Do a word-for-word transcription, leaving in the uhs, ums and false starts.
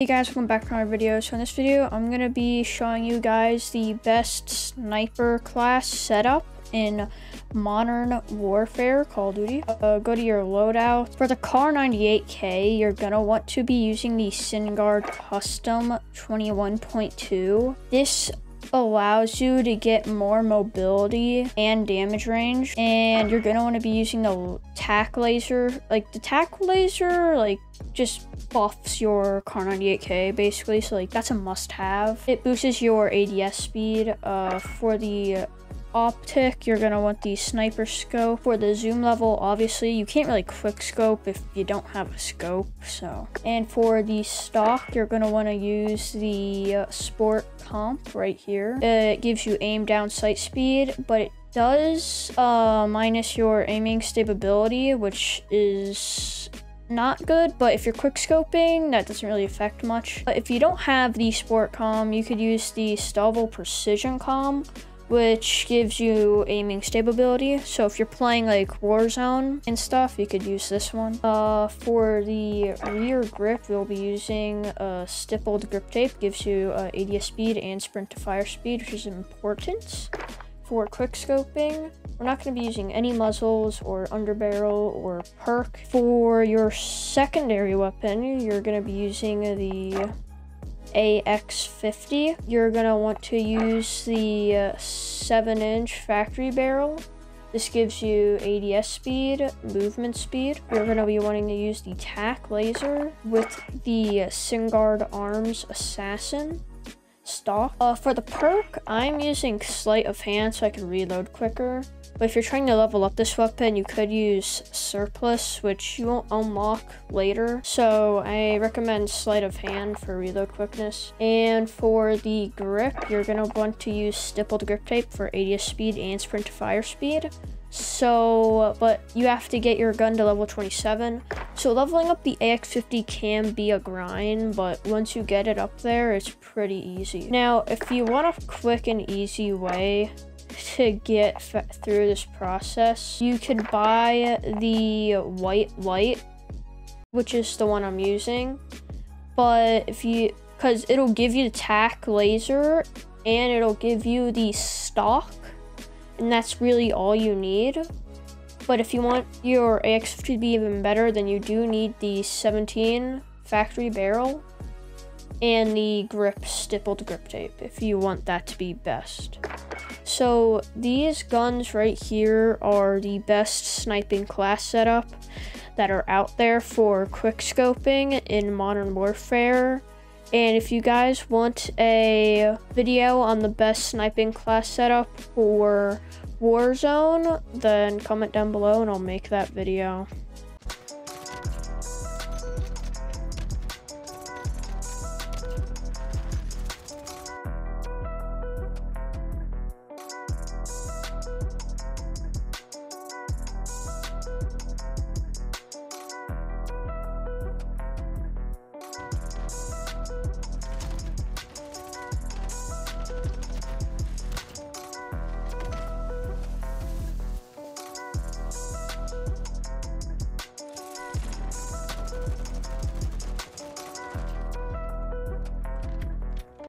Hey guys, welcome back to another video. So in this video, I'm going to be showing you guys the best sniper class setup in Modern Warfare, Call of Duty. Uh, go to your loadout. For the Kar ninety-eight K, you're going to want to be using the SinGuard Custom twenty-one point two. This allows you to get more mobility and damage range. And you're going to want to be using the tac laser. Like, the tac laser, like, just buffs your Kar ninety-eight K basically, so like that's a must-have. It boosts your A D S speed. Uh for the optic, you're gonna want the sniper scope. For the zoom level, obviously you can't really quick scope if you don't have a scope, so. And for the stock, you're gonna want to use the uh, sport comp right here. It gives you aim down sight speed, but it does uh minus your aiming stability, which is not good, but if you're quick scoping, that doesn't really affect much. But if you don't have the sport comm, you could use the Stubble precision comm, which gives you aiming stability. So if you're playing like Warzone and stuff, you could use this one. Uh, for the rear grip, we'll be using a uh, stippled grip tape. Gives you uh, A D S speed and sprint to fire speed, which is important for quick scoping. We're not going to be using any muzzles or underbarrel or perk. For your secondary weapon, you're going to be using the A X fifty. You're going to want to use the uh, seven inch factory barrel. This gives you A D S speed, movement speed. You're going to be wanting to use the tac laser with the Singuard Arms Assassin stock. Uh, for the perk, I'm using sleight of hand so I can reload quicker. But if you're trying to level up this weapon, you could use surplus, which you won't unlock later. So I recommend sleight of hand for reload quickness. And for the grip, you're going to want to use stippled grip tape for A D S speed and sprint to fire speed. So, but you have to get your gun to level twenty-seven. So leveling up the A X fifty can be a grind, but once you get it up there, it's pretty easy. Now, if you want a quick and easy way to get through this process, you could buy the white light, which is the one I'm using. But if you, because it'll give you the tac laser and it'll give you the stock, and that's really all you need. But if you want your A X fifty to be even better, then you do need the seventeen factory barrel and the grip stippled grip tape if you want that to be best. So these guns right here are the best sniping class setup that are out there for quick scoping in Modern Warfare. And if you guys want a video on the best sniping class setup for Warzone, then comment down below and I'll make that video.